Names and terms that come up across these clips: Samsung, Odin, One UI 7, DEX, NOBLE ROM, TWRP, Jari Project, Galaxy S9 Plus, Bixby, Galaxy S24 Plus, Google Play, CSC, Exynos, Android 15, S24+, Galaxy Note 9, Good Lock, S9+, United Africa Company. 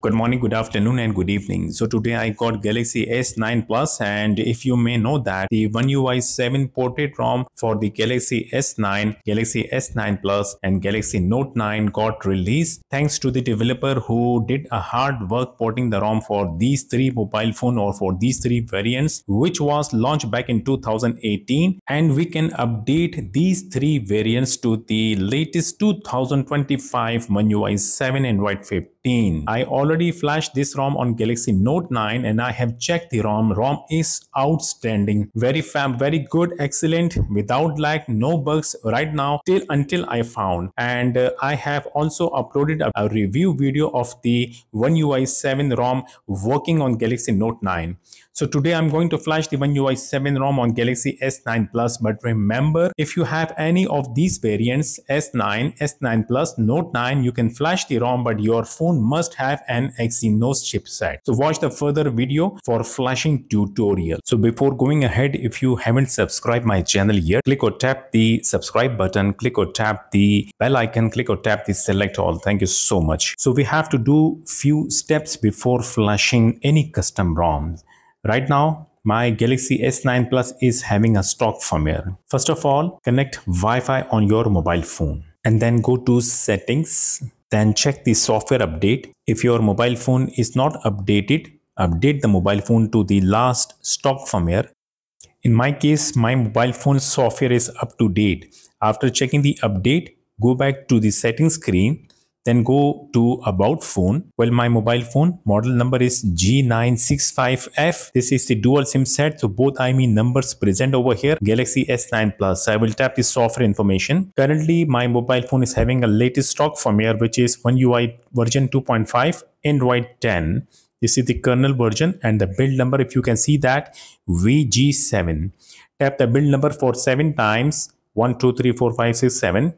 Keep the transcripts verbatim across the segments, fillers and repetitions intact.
Good morning, good afternoon and good evening. So today I got Galaxy S nine Plus, and if you may know that the One U I seven ported ROM for the Galaxy S nine, Galaxy S nine Plus and Galaxy Note nine got released thanks to the developer who did a hard work porting the ROM for these three mobile phone or for these three variants, which was launched back in two thousand eighteen, and we can update these three variants to the latest two thousand twenty-five One U I seven Android fifteen. I already flashed this ROM on Galaxy Note nine and I have checked the ROM. ROM is outstanding, very fab, very good, excellent, without lag, no bugs right now till until I found. And uh, I have also uploaded a, a review video of the One U I seven ROM working on Galaxy Note nine. So today I'm going to flash the One U I seven ROM on Galaxy S nine Plus. But remember, if you have any of these variants, S nine, S nine Plus, Note nine, you can flash the ROM, but your phone must have an Exynos chipset. So watch the further video for flashing tutorial. So before going ahead, if you haven't subscribed my channel yet, click or tap the subscribe button, click or tap the bell icon, click or tap the select all. Thank you so much. So we have to do few steps before flashing any custom ROMs. Right now, my Galaxy S nine Plus is having a stock firmware. First of all, connect Wi-Fi on your mobile phone and then go to settings. Then check the software update. If your mobile phone is not updated, update the mobile phone to the last stock firmware. In my case, my mobile phone software is up to date. After checking the update, go back to the settings screen. Then go to about phone. Well, my mobile phone model number is G nine six five F. This is the dual SIM set. So both I M E I numbers present over here. Galaxy S nine Plus. I will tap the software information. Currently, my mobile phone is having a latest stock firmware, which is One U I version two point five, Android ten. This is the kernel version, and the build number, if you can see that, V G seven. Tap the build number for seven times. one, two, three, four, five, six, seven.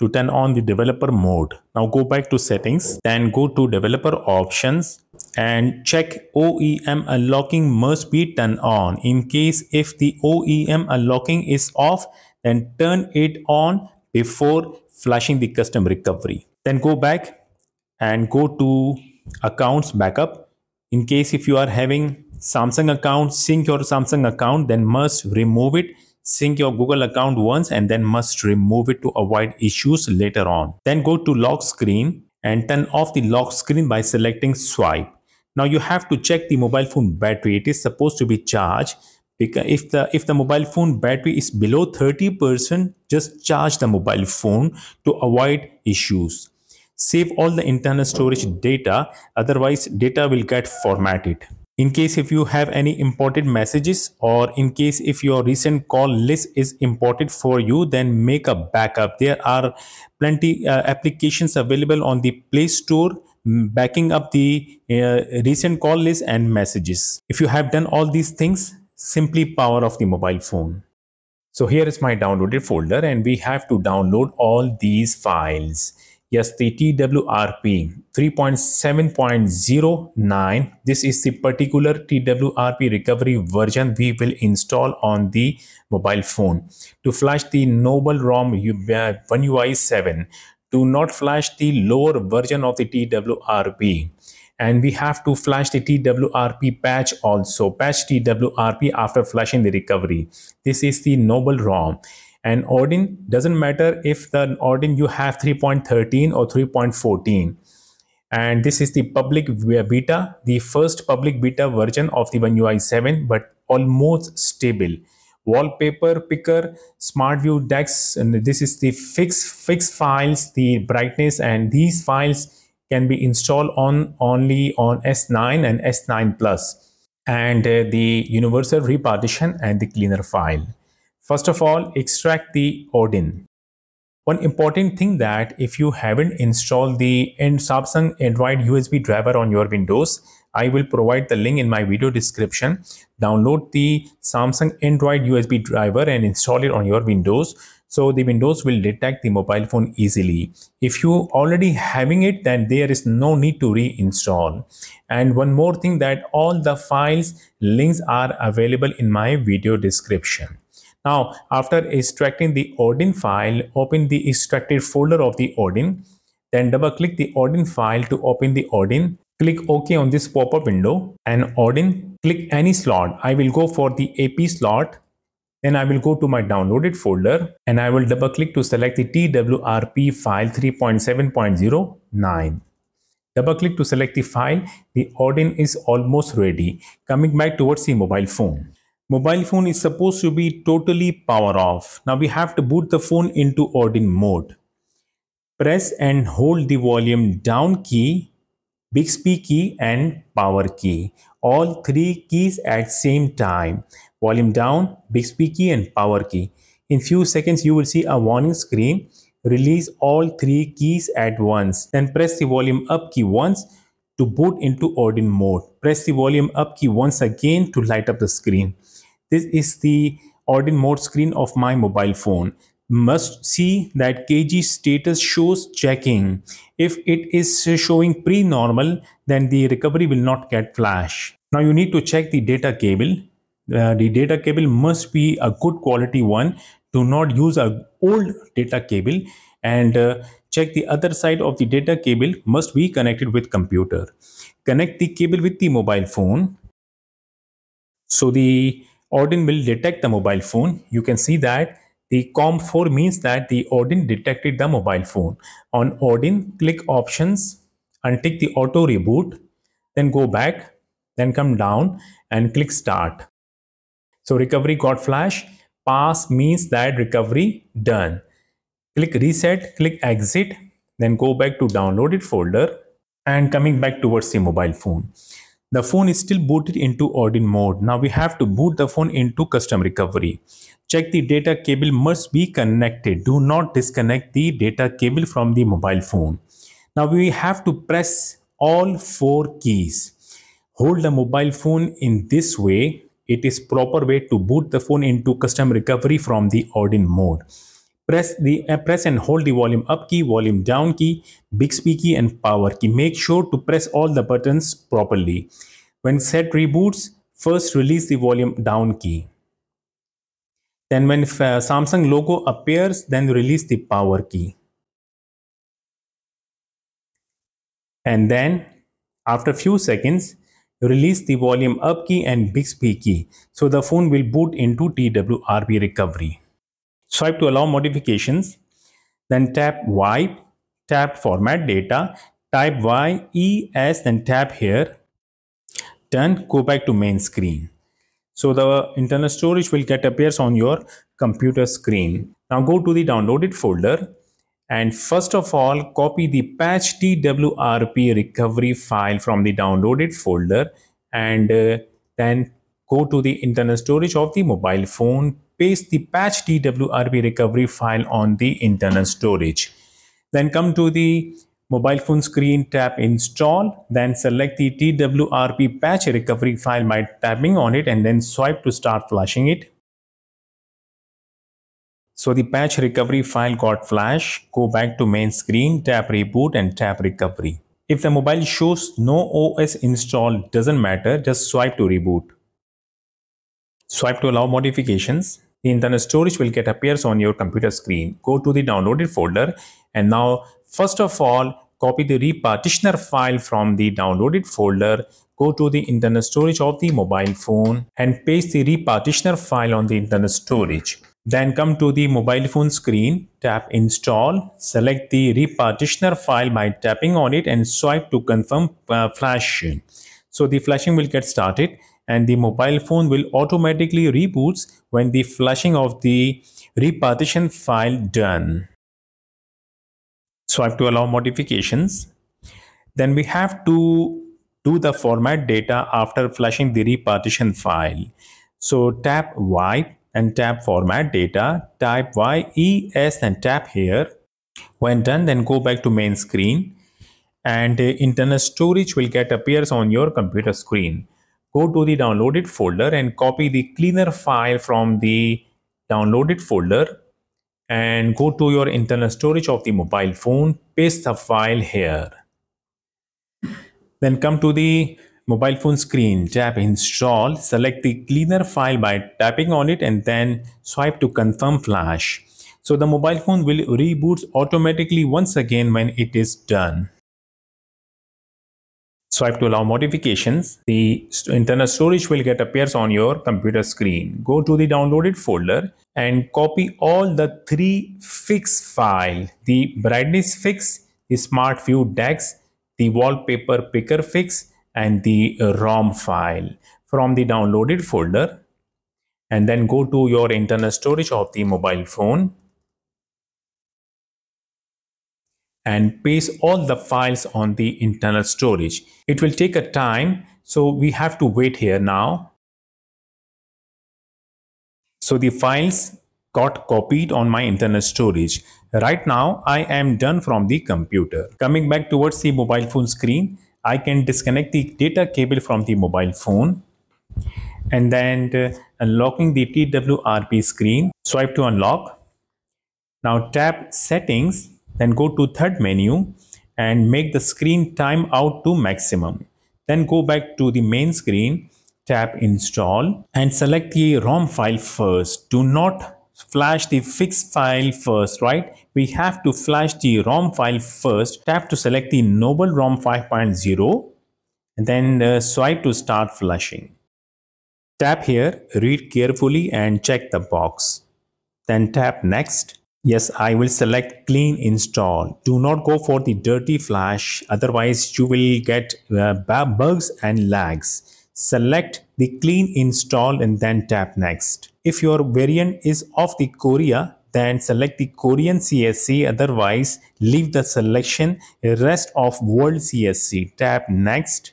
To turn on the developer mode. Now go back to settings, then go to developer options and check O E M unlocking must be turned on. In case if the O E M unlocking is off, then turn it on before flashing the custom recovery. Then go back and go to accounts backup. In case if you are having Samsung account, sync your Samsung account, then must remove it. Sync your Google account once and then must remove it to avoid issues later on. Then go to lock screen and turn off the lock screen by selecting swipe. Now you have to check the mobile phone battery. It is supposed to be charged. If the, if the mobile phone battery is below thirty percent, just charge the mobile phone to avoid issues. Save all the internal storage data, otherwise data will get formatted. In case if you have any imported messages, or in case if your recent call list is imported for you, then make a backup. There are plenty uh, applications available on the Play Store backing up the uh, recent call list and messages. If you have done all these things, simply power off the mobile phone. So here is my downloaded folder, and we have to download all these files. Yes, the T W R P three point seven point zero nine. This is the particular T W R P recovery version we will install on the mobile phone. To flash the NOBLE ROM One U I seven, do not flash the lower version of the T W R P. And we have to flash the T W R P patch also. Patch T W R P after flashing the recovery. This is the NOBLE ROM. And Odin, doesn't matter if the Odin you have three point thirteen or three point fourteen. And this is the public beta, the first public beta version of the One U I seven, but almost stable. Wallpaper picker, smart view, DEX, and this is the fix fix files, the brightness, and these files can be installed on only on S nine and S nine Plus, and uh, the universal repartition and the cleaner file. First of all, extract the Odin. One important thing that if you haven't installed the Samsung Android U S B driver on your Windows, I will provide the link in my video description. Download the Samsung Android U S B driver and install it on your Windows. So the Windows will detect the mobile phone easily. If you already having it, then there is no need to reinstall. And one more thing, that all the files links are available in my video description. Now, after extracting the Odin file, open the extracted folder of the Odin. Then double click the Odin file to open the Odin. Click OK on this pop-up window and Odin, click any slot. I will go for the A P slot. Then I will go to my downloaded folder and I will double click to select the T W R P file three point seven point zero nine. Double click to select the file. The Odin is almost ready. Coming back towards the mobile phone. Mobile phone is supposed to be totally power off. Now we have to boot the phone into Odin mode. Press and hold the volume down key, Bixby key and power key. All three keys at same time. Volume down, Bixby key and power key. In few seconds you will see a warning screen. Release all three keys at once. Then press the volume up key once to boot into Odin mode. Press the volume up key once again to light up the screen. This is the Odin mode screen of my mobile phone. Must see that K G status shows checking. If it is showing pre-normal, then the recovery will not get flash. Now you need to check the data cable. Uh, the data cable must be a good quality one. Do not use an old data cable, and uh, check the other side of the data cable must be connected with computer. Connect the cable with the mobile phone. So the Odin will detect the mobile phone. You can see that the COM four means that the Odin detected the mobile phone. On Odin, click options, untick the auto reboot, then go back, then come down and click start. So recovery got flash. Pass means that recovery done. Click reset, click exit, then go back to downloaded folder and coming back towards the mobile phone. The phone is still booted into Odin mode. Now we have to boot the phone into custom recovery. Check the data cable must be connected. Do not disconnect the data cable from the mobile phone. Now we have to press all four keys. Hold the mobile phone in this way. It is proper way to boot the phone into custom recovery from the Odin mode. Press the uh, press and hold the volume up key, volume down key, Bixby key and power key. Make sure to press all the buttons properly. When set reboots, first release the volume down key. Then when uh, Samsung logo appears, then release the power key. And then after few seconds, release the volume up key and Bixby key. So the phone will boot into T W R P recovery. Swipe to allow modifications. Then tap wipe. Tap format data. Type Y, E, S. Then tap here. Done. Go back to main screen. So the internal storage will get appears on your computer screen. Now go to the downloaded folder. And first of all, copy the patch T W R P recovery file from the downloaded folder and uh, then go to the internal storage of the mobile phone. Paste the patch T W R P recovery file on the internal storage. Then come to the mobile phone screen, tap install, then select the T W R P patch recovery file by tapping on it and then swipe to start flashing it. So the patch recovery file got flash. Go back to main screen, tap reboot and tap recovery. If the mobile shows no O S installed, doesn't matter, just swipe to reboot. Swipe to allow modifications. The internal storage will get appears on your computer screen. Go to the downloaded folder and now first of all copy the repartitioner file from the downloaded folder. Go to the internal storage of the mobile phone and paste the repartitioner file on the internal storage. Then come to the mobile phone screen, tap install, select the repartitioner file by tapping on it and swipe to confirm uh, flashing. So the flashing will get started and the mobile phone will automatically reboots when the flashing of the repartition file done. Swipe to allow modifications. Then we have to do the format data after flashing the repartition file. So tap wipe and tap format data, type Y, E, S and tap here. When done, then go back to main screen and uh, internal storage will get appears on your computer screen. Go to the downloaded folder and copy the cleaner file from the downloaded folder and go to your internal storage of the mobile phone, paste the file here. Then come to the mobile phone screen, tap install, select the cleaner file by tapping on it and then swipe to confirm flash. So the mobile phone will reboot automatically once again when it is done. Swipe to allow modifications. The internal storage will get appears on your computer screen. Go to the downloaded folder and copy all the three fix file: the brightness fix, the smart view D E X, the wallpaper picker fix, and the ROM file from the downloaded folder. And then go to your internal storage of the mobile phone and paste all the files on the internal storage. It will take a time, so we have to wait here now. So the files got copied on my internal storage. Right now, I am done from the computer. Coming back towards the mobile phone screen, I can disconnect the data cable from the mobile phone and then uh, unlocking the T W R P screen. Swipe to unlock. Now tap settings. Then go to third menu and make the screen time out to maximum. Then go back to the main screen, tap install and select the ROM file first. Do not flash the fix file first, right? We have to flash the ROM file first. Tap to select the NOBLE ROM five point oh and then uh, swipe to start flashing. Tap here, read carefully and check the box. Then tap next. Yes, I will select clean install. Do not go for the dirty flash, otherwise you will get uh, bugs and lags. Select the clean install and then tap next. If your variant is of the Korea, then select the Korean C S C, otherwise leave the selection rest of world C S C. Tap next.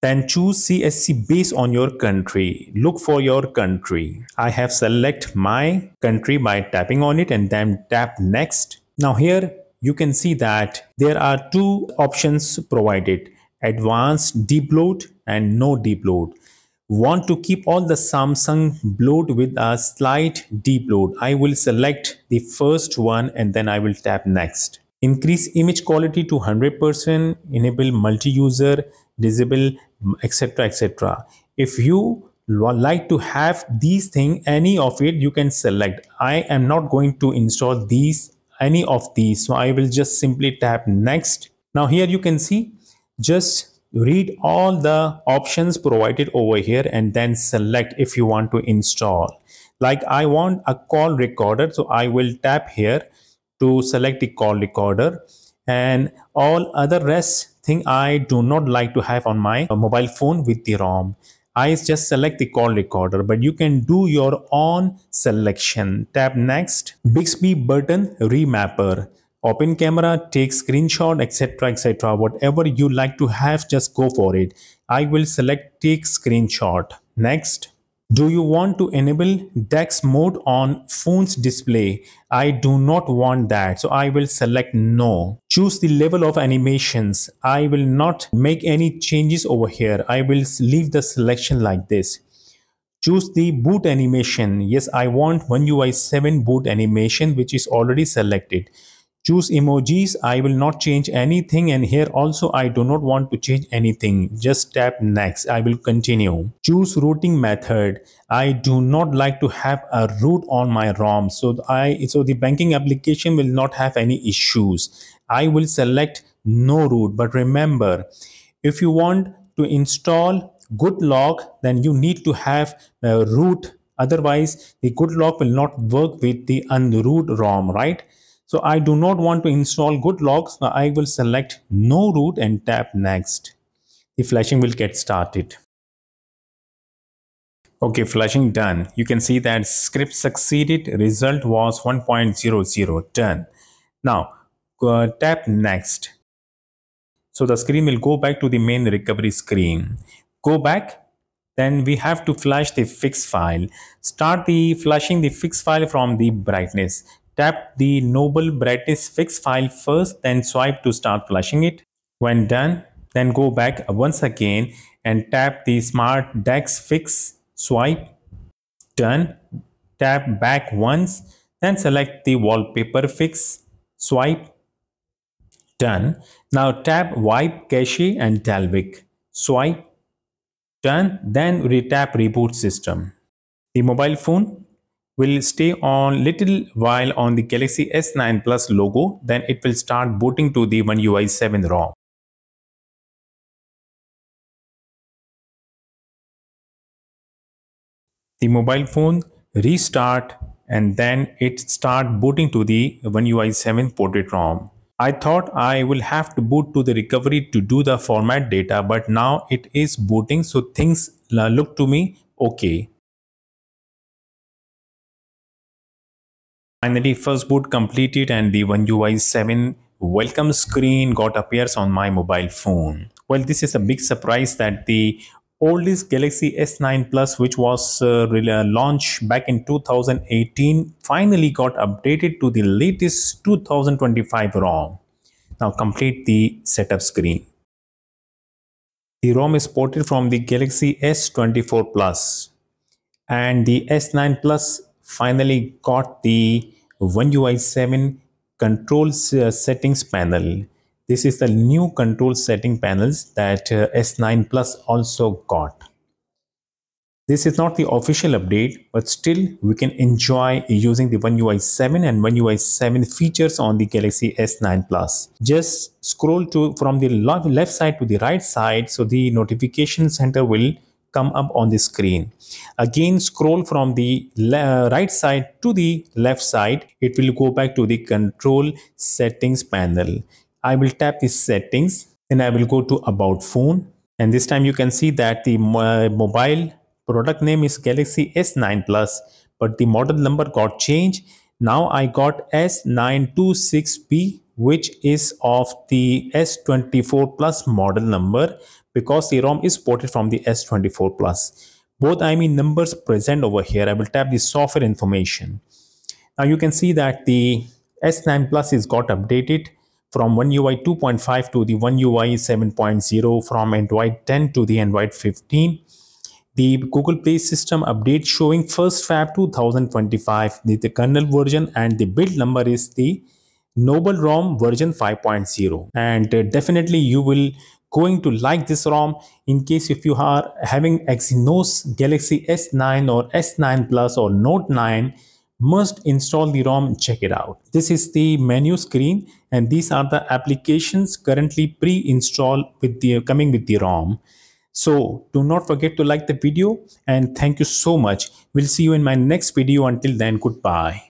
Then choose C S C based on your country. Look for your country. I have select my country by tapping on it and then tap next. Now here you can see that there are two options provided: advanced deep load and no deep load. Want to keep all the Samsung bloat with a slight deep load. I will select the first one and then I will tap next. Increase image quality to one hundred percent, enable multi-user, disable, etc, etc. If you like to have these things, any of it you can select. I am not going to install these, any of these, so I will just simply tap next. Now here you can see, just read all the options provided over here and then select if you want to install. Like I want a call recorder, so I will tap here to select the call recorder, and all other rest thing I do not like to have on my mobile phone with the ROM. I just select the call recorder, but you can do your own selection. Tap next. Bixby button remapper. Open camera, take screenshot, etc, etc. Whatever you like to have, just go for it. I will select take screenshot. Next. Do you want to enable D E X mode on phone's display? I do not want that, so I will select no. Choose the level of animations. I will not make any changes over here. I will leave the selection like this. Choose the boot animation. Yes, I want One U I seven boot animation, which is already selected. Choose emojis. I will not change anything, and here also I do not want to change anything. Just tap next. I will continue. Choose routing method. I do not like to have a root on my ROM, so I so the banking application will not have any issues. I will select no root, but remember, if you want to install Good Lock, then you need to have a root, otherwise the Good Lock will not work with the unroot ROM, right? So I do not want to install Good Lock, so I will select no root and tap next. The flashing will get started. Okay, flashing done. You can see that script succeeded, result was one point zero zero, done. Now uh, tap next. So the screen will go back to the main recovery screen. Go back. Then we have to flash the fix file. Start the flashing the fix file from the brightness. Tap the Noble brightness fix file first, then swipe to start flashing it. When done, then go back once again and tap the smart D E X fix, swipe, done. Tap back once, then select the wallpaper fix, swipe, done. Now tap wipe cache and dalvik, swipe, done. Then retap reboot system. The mobile phone will stay on little while on the Galaxy S nine Plus logo, then it will start booting to the One U I seven ROM. the mobile phone, restart, and then it start booting to the One U I seven portrait ROM. I thought I will have to boot to the recovery to do the format data, but now it is booting, so things look to me okay. Finally, first boot completed and the One U I seven welcome screen got appears on my mobile phone. Well, this is a big surprise that the oldest Galaxy S nine Plus, which was uh, launched back in two thousand eighteen, finally got updated to the latest two thousand twenty-five ROM. Now complete the setup screen. The ROM is ported from the Galaxy S twenty-four Plus, and the S nine Plus finally got the One U I seven control uh, settings panel. This is the new control setting panels that uh, S nine Plus also got. This is not the official update, but still we can enjoy using the One U I seven and One U I seven features on the Galaxy S nine Plus. Just scroll to from the left side to the right side, so the notification center will come up on the screen. Again, scroll from the right side to the left side. It will go back to the control settings panel. I will tap the settings, then I will go to about phone, and this time you can see that the uh, mobile product name is Galaxy S nine Plus, but the model number got changed. Now I got S nine two six P, which is of the S twenty-four Plus model number, because the ROM is ported from the S twenty-four Plus. Both I M E I numbers present over here. I will tap the software information. Now you can see that the S nine Plus is got updated from One U I two point five to the One U I seven point zero, from Android ten to the Android fifteen. The Google Play System update showing first February two thousand twenty-five, the, the kernel version, and the build number is the NOBLE ROM version five point zero. And uh, definitely you will going to like this ROM. In case if you are having Exynos Galaxy S nine or S nine Plus or Note nine, must install the ROM and check it out. This is the menu screen, and these are the applications currently pre-installed with the coming with the ROM. So do not forget to like the video, and thank you so much. We'll see you in my next video. Until then, goodbye.